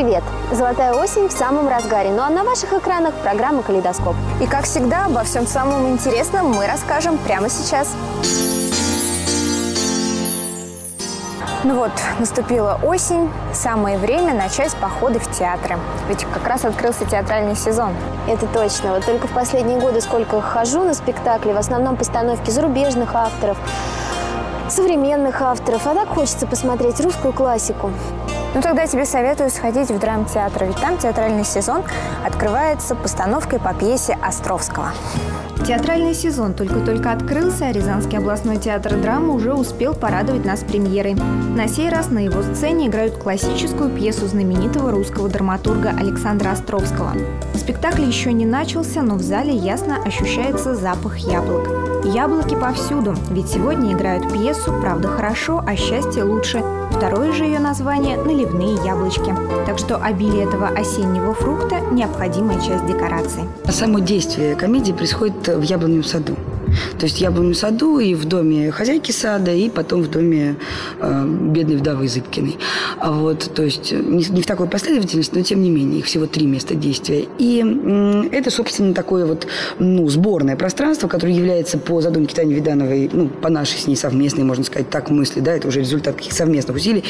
привет! Золотая осень в самом разгаре, ну а на ваших экранах программа «Калейдоскоп». И как всегда, обо всем самом интересном мы расскажем прямо сейчас. Ну вот, наступила осень, самое время начать походы в театры. Ведь как раз открылся театральный сезон. Это точно. Вот только в последние годы сколько хожу на спектакли, в основном постановки зарубежных авторов, современных авторов. А так хочется посмотреть русскую классику. Ну тогда тебе советую сходить в драмтеатр, ведь там театральный сезон открывается постановкой по пьесе Островского. Театральный сезон только-только открылся, а Рязанский областной театр драмы уже успел порадовать нас премьерой. На сей раз на его сцене играют классическую пьесу знаменитого русского драматурга Александра Островского. Спектакль еще не начался, но в зале ясно ощущается запах яблок. Яблоки повсюду, ведь сегодня играют пьесу «Правда хорошо, а счастье лучше». Второе же ее название – «Наливные яблочки». Так что обилие этого осеннего фрукта – необходимая часть декораций. Само действие комедии происходит в яблоневом саду. То есть в яблоневом саду и в доме хозяйки сада, и потом в доме бедной вдовы Зыбкиной. А вот, то есть не в такой последовательности, но тем не менее, их всего 3 места действия. И это, собственно, такое вот сборное пространство, которое является по задумке Тани Видановой, по нашей с ней совместной, можно сказать, так мысли, да, это уже результат каких-то совместных усилий,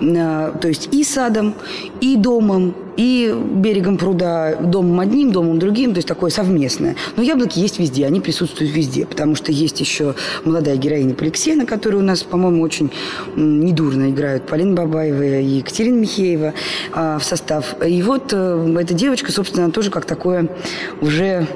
то есть и садом, и домом, и берегом пруда, домом одним, домом другим, то есть такое совместное. Но яблоки есть везде, они присутствуют везде, потому что есть еще молодая героиня Поликсена, которая у нас, по-моему, очень недурно играют Полина Бабаева и Екатерина Михеева в состав. И вот эта девочка, собственно, тоже как такое уже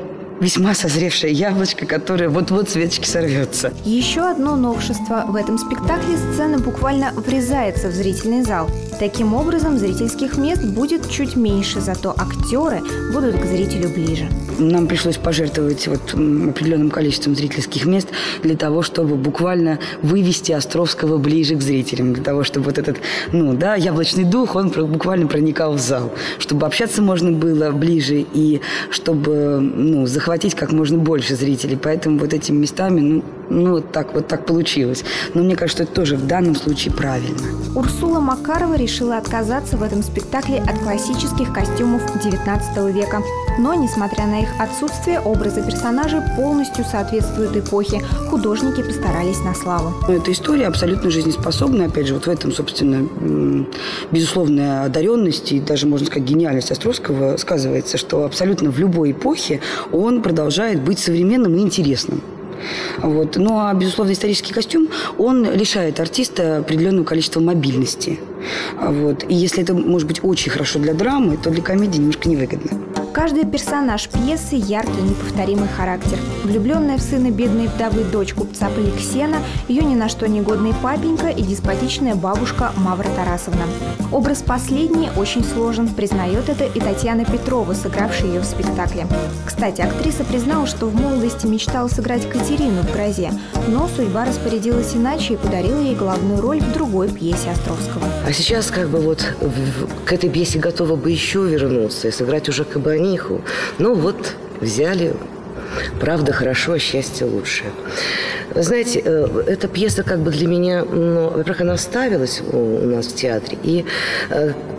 весьма созревшее яблочко, которое вот-вот с веточки сорвется. Еще одно новшество. В этом спектакле сцена буквально врезается в зрительный зал. Таким образом, зрительских мест будет чуть меньше, зато актеры будут к зрителю ближе. Нам пришлось пожертвовать определенным количеством зрительских мест для того, чтобы буквально вывести Островского ближе к зрителям, для того, чтобы вот этот, яблочный дух, он буквально проникал в зал, чтобы общаться можно было ближе и чтобы, захватывать как можно больше зрителей. Поэтому вот этими местами, вот так получилось. Но мне кажется, это тоже в данном случае правильно. Урсула Макарова решила отказаться в этом спектакле от классических костюмов XIX века. Но, несмотря на их отсутствие, образы персонажей полностью соответствуют эпохе. Художники постарались на славу. Эта история абсолютно жизнеспособна. Опять же, вот в этом, собственно, безусловная одаренность и даже, можно сказать, гениальность Островского сказывается, что абсолютно в любой эпохе он продолжает быть современным и интересным. Вот. Безусловно, исторический костюм, он лишает артиста определенного количества мобильности. Вот. И если это может быть очень хорошо для драмы, то для комедии немножко невыгодно. Каждый персонаж пьесы – яркий, неповторимый характер. Влюбленная в сына бедной вдовы дочь купца Поликсена, ее ни на что негодный папенька и деспотичная бабушка Мавра Тарасовна. Образ последний очень сложен, признает это и Татьяна Петрова, сыгравшая ее в спектакле. Кстати, актриса призналась, что в молодости мечтала сыграть Катерину в «Грозе», но судьба распорядилась иначе и подарила ей главную роль в другой пьесе Островского. А сейчас к этой пьесе готова бы еще вернуться и сыграть уже кабани. Взяли «Правда хорошо, а счастье лучше». Знаете, эта пьеса для меня, во-первых, она ставилась у нас в театре, и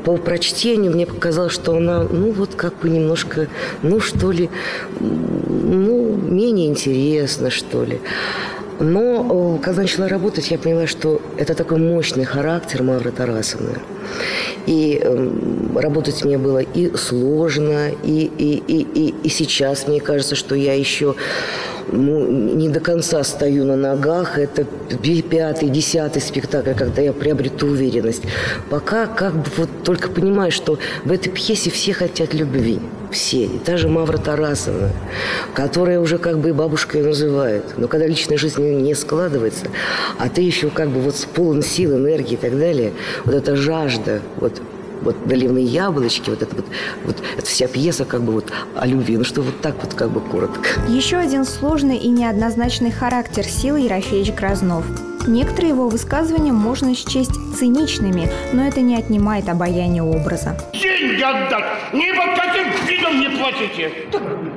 по прочтению мне показалось, что она, немножко, менее интересна, что ли. Но когда начала работать, я поняла, что это такой мощный характер Мавры Тарасовны. И работать мне было и сложно, и сейчас мне кажется, что я еще не до конца стою на ногах. Это 5-й, 10-й спектакль, когда я приобрету уверенность. Пока только понимаю, что в этой пьесе все хотят любви. Все. И та же Мавра Тарасовна, которая уже и бабушкой называют. Но когда личная жизнь не складывается, а ты еще полон сил, энергии и так далее, вот эта жажда, наливные яблочки, эта вся пьеса о любви, коротко. Еще один сложный и неоднозначный характер силы Ерофеевич Краснов. Некоторые его высказывания можно счесть циничными, но это не отнимает обаяния образа. Деньги отдать! Ни под каким видом не платите!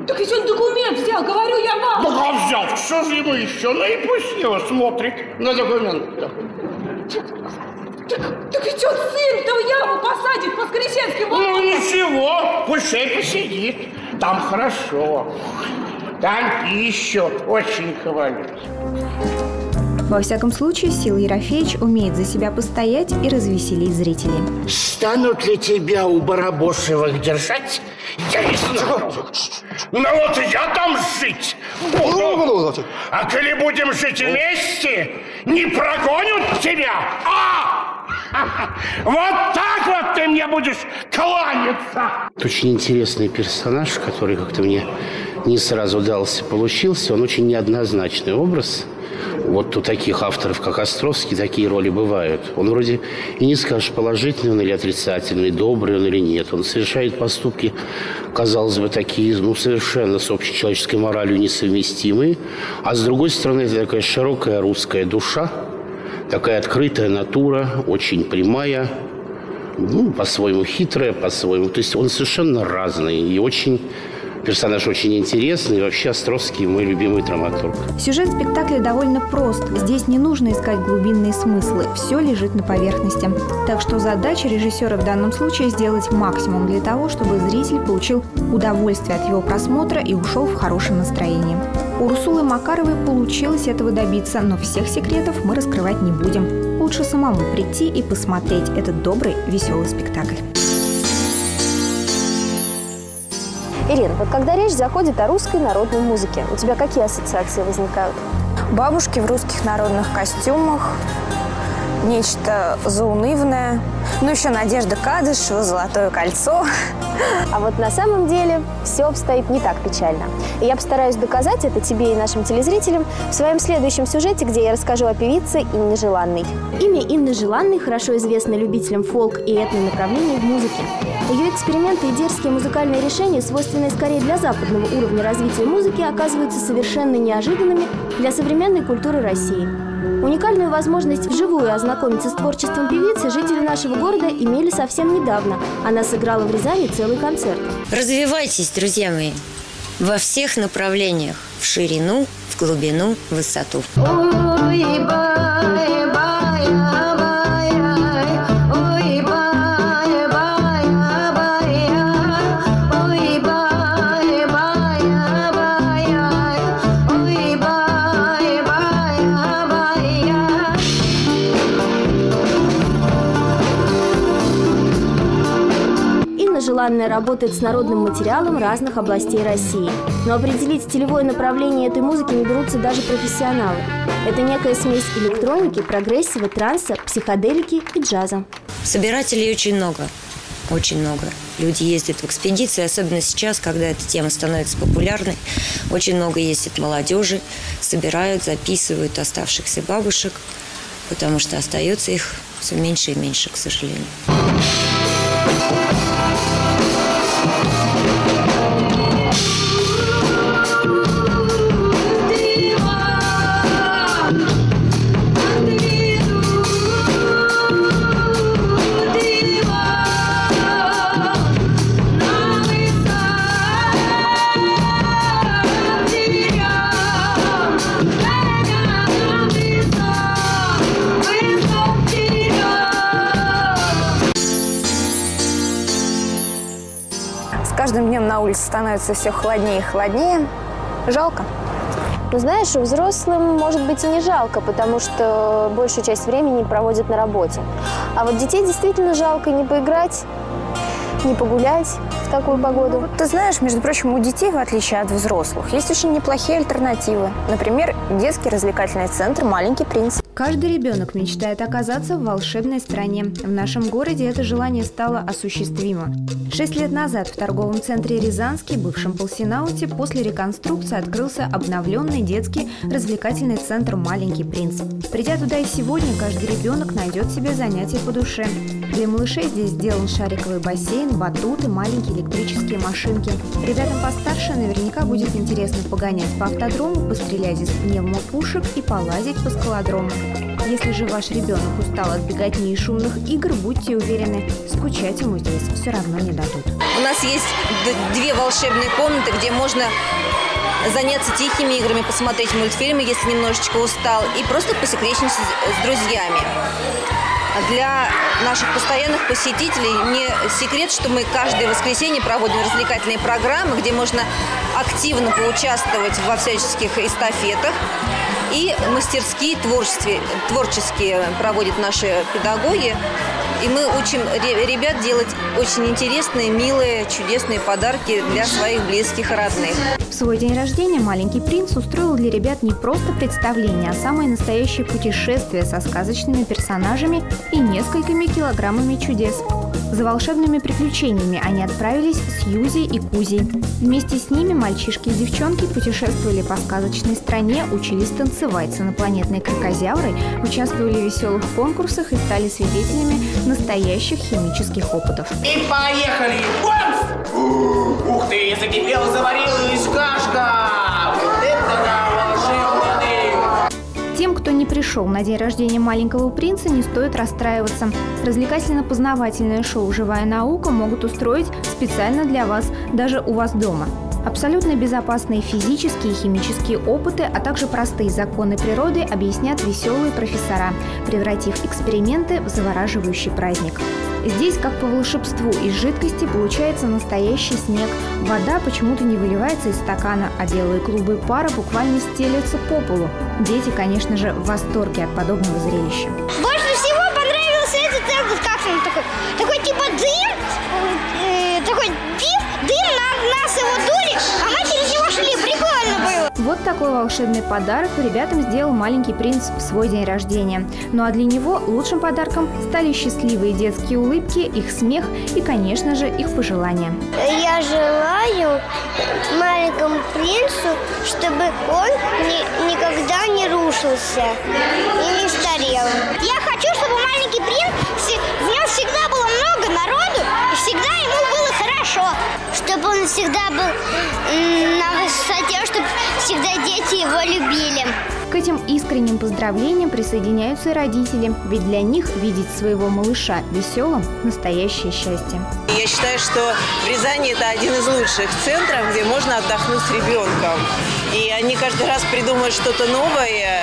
Так ведь он документ взял, говорю я вам! Бога взял! Что же ему еще? Ну и пусть его смотрит на документ. Так ведь он сын-то в яму посадит, Воскресенский волос. Ну ничего, пусть и посидит, там хорошо. Там еще очень хвалят. Во всяком случае, Сил Ерофеевич умеет за себя постоять и развеселить зрителей. Станут ли тебя у Барабошевых держать? Я не знаю. Ну вот я там жить буду. А коли будем жить вместе, не прогонят тебя. Вот так вот ты мне будешь кланяться. Это очень интересный персонаж, который как-то мне не сразу дался, получился. Он очень неоднозначный образ. Вот у таких авторов, как Островский, такие роли бывают. Он вроде и не скажешь, положительный он или отрицательный, добрый он или нет. Он совершает поступки, казалось бы, такие, ну, совершенно с общечеловеческой моралью несовместимые. А с другой стороны, это такая широкая русская душа, такая открытая натура, очень прямая, ну, по-своему хитрая, по-своему. То есть он совершенно разный и очень... Персонаж очень интересный. И вообще Островский – мой любимый драматург. Сюжет спектакля довольно прост. Здесь не нужно искать глубинные смыслы. Все лежит на поверхности. Так что задача режиссера в данном случае – сделать максимум для того, чтобы зритель получил удовольствие от его просмотра и ушел в хорошем настроении. У Урсулы Макаровой получилось этого добиться, но всех секретов мы раскрывать не будем. Лучше самому прийти и посмотреть этот добрый, веселый спектакль. Ирина, вот когда речь заходит о русской народной музыке, у тебя какие ассоциации возникают? Бабушки в русских народных костюмах, нечто заунывное, ну еще Надежда Кадышева, «Золотое кольцо». А вот на самом деле все обстоит не так печально. И я постараюсь доказать это тебе и нашим телезрителям в своем следующем сюжете, где я расскажу о певице Инне Желанной. Имя Инны Желанной хорошо известно любителям фолк и этнонаправлений в музыке. Ее эксперименты и дерзкие музыкальные решения, свойственные скорее для западного уровня развития музыки, оказываются совершенно неожиданными для современной культуры России. Уникальную возможность вживую ознакомиться с творчеством певицы жители нашего города имели совсем недавно. Она сыграла в Рязани целый концерт. Развивайтесь, друзья мои, во всех направлениях, в ширину, в глубину, в высоту. Желанная работает с народным материалом разных областей России. Но определить стилевое направление этой музыки не берутся даже профессионалы. Это некая смесь электроники, прогрессива, транса, психоделики и джаза. Собирателей очень много. Очень много. Люди ездят в экспедиции, особенно сейчас, когда эта тема становится популярной. Очень много ездит молодежи, собирают, записывают оставшихся бабушек, потому что остается их все меньше и меньше, к сожалению. На улице становится все холоднее и холоднее. Жалко. Ну, знаешь, взрослым может быть и не жалко, потому что большую часть времени проводят на работе. А вот детей действительно жалко не поиграть, не погулять в такую погоду. Ну, ты знаешь, между прочим, у детей, в отличие от взрослых, есть очень неплохие альтернативы. Например, детский развлекательный центр «Маленький принц». Каждый ребенок мечтает оказаться в волшебной стране. В нашем городе это желание стало осуществимо. 6 лет назад в торговом центре «Рязанский», бывшем Полсинауте, после реконструкции открылся обновленный детский развлекательный центр «Маленький принц». Придя туда и сегодня, каждый ребенок найдет себе занятие по душе. Для малышей здесь сделан шариковый бассейн, батуты, маленькие электрические машинки. Ребятам постарше наверняка будет интересно погонять по автодрому, пострелять из пневмопушек и полазить по скалодрому. Если же ваш ребенок устал от беготни и шумных игр, будьте уверены, скучать ему здесь все равно не дадут. У нас есть 2 волшебные комнаты, где можно заняться тихими играми, посмотреть мультфильмы, если немножечко устал, и просто посекретничать с друзьями. Для наших постоянных посетителей не секрет, что мы каждое воскресенье проводим развлекательные программы, где можно активно поучаствовать во всяческих эстафетах. И мастерские творческие проводят наши педагоги. И мы учим ребят делать очень интересные, милые, чудесные подарки для своих близких и родных. В свой день рождения «Маленький принц» устроил для ребят не просто представление, а самое настоящее путешествие со сказочными персонажами и несколькими килограммами чудес. За волшебными приключениями они отправились с Юзи и Кузей. Вместе с ними мальчишки и девчонки путешествовали по сказочной стране, учились танцевать с инопланетной крокозяброй, участвовали в веселых конкурсах и стали свидетелями настоящих химических опытов. И поехали! Ух ты, закипела, заварилась кашка! Вот это волшебный! Тем, кто не пришел на день рождения «Маленького принца», не стоит расстраиваться. Развлекательно-познавательное шоу «Живая наука» могут устроить специально для вас, даже у вас дома. Абсолютно безопасные физические и химические опыты, а также простые законы природы объяснят веселые профессора, превратив эксперименты в завораживающий праздник. Здесь, как по волшебству, из жидкости получается настоящий снег. Вода почему-то не выливается из стакана, а белые клубы пара буквально стелются по полу. Дети, конечно же, в восторге от подобного зрелища. Больше всего понравился этот вот, как он такой типа дым, такой дым нас его дули, а мы через него шли. Прикольно было. Вот такой волшебный подарок ребятам сделал «Маленький принц» в свой день рождения. Ну а для него лучшим подарком стали счастливые детские улыбки, их смех и, конечно же, их пожелания. Я желаю «Маленькому принцу», чтобы он никогда не рушился и не старел. Я хочу, чтобы «Маленький принц», в нем всегда было много народу и всегда ему было хорошо. Чтобы он всегда был на высоте, чтобы всегда дети его любили. К этим искренним поздравлениям присоединяются и родители, ведь для них видеть своего малыша веселым – настоящее счастье. Я считаю, что в Рязани это один из лучших центров, где можно отдохнуть с ребенком. И они каждый раз придумывают что-то новое.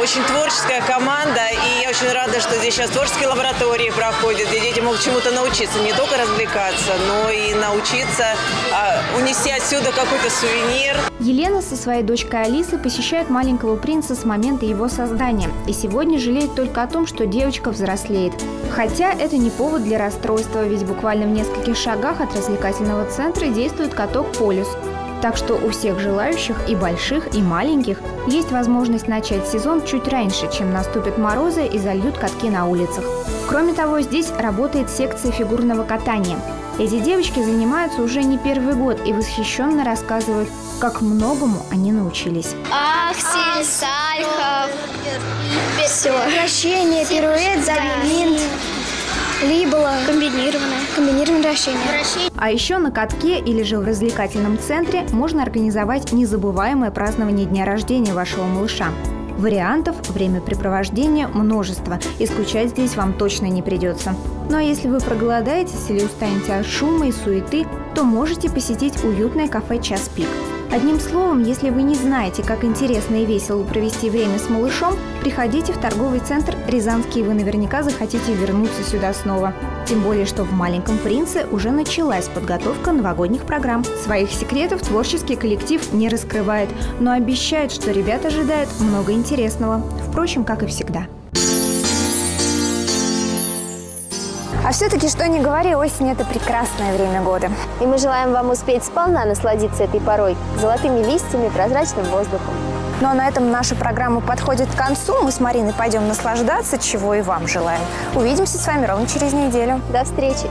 Очень творческая команда, и я очень рада, что здесь сейчас творческие лаборатории проходят, где дети могут чему-то научиться, не только развлекаться, но и научиться унести отсюда какой-то сувенир. Елена со своей дочкой Алисой посещает «Маленького принца» с момента его создания, и сегодня жалеет только о том, что девочка взрослеет. Хотя это не повод для расстройства, ведь буквально в нескольких шагах от развлекательного центра действует каток «Полюс». Так что у всех желающих, и больших, и маленьких, есть возможность начать сезон чуть раньше, чем наступят морозы и зальют катки на улицах. Кроме того, здесь работает секция фигурного катания. Эти девочки занимаются уже не первый год и восхищенно рассказывают, как многому они научились. Аксель, сальхов, вращение, пируэт, завинт. Либо комбинированное вращение. А еще на катке или же в развлекательном центре можно организовать незабываемое празднование дня рождения вашего малыша. Вариантов времяпрепровождения множество, и скучать здесь вам точно не придется. Ну а если вы проголодаетесь или устанете от шума и суеты, то можете посетить уютное кафе «Часпик». Одним словом, если вы не знаете, как интересно и весело провести время с малышом, приходите в торговый центр «Рязанский», и вы наверняка захотите вернуться сюда снова. Тем более, что в «Маленьком принце» уже началась подготовка новогодних программ. Своих секретов творческий коллектив не раскрывает, но обещает, что ребят ожидает много интересного. Впрочем, как и всегда. А все-таки, что ни говори, осень – это прекрасное время года. И мы желаем вам успеть сполна насладиться этой порой золотыми листьями, прозрачным воздухом. Ну а на этом наша программа подходит к концу. Мы с Мариной пойдем наслаждаться, чего и вам желаем. Увидимся с вами ровно через неделю. До встречи!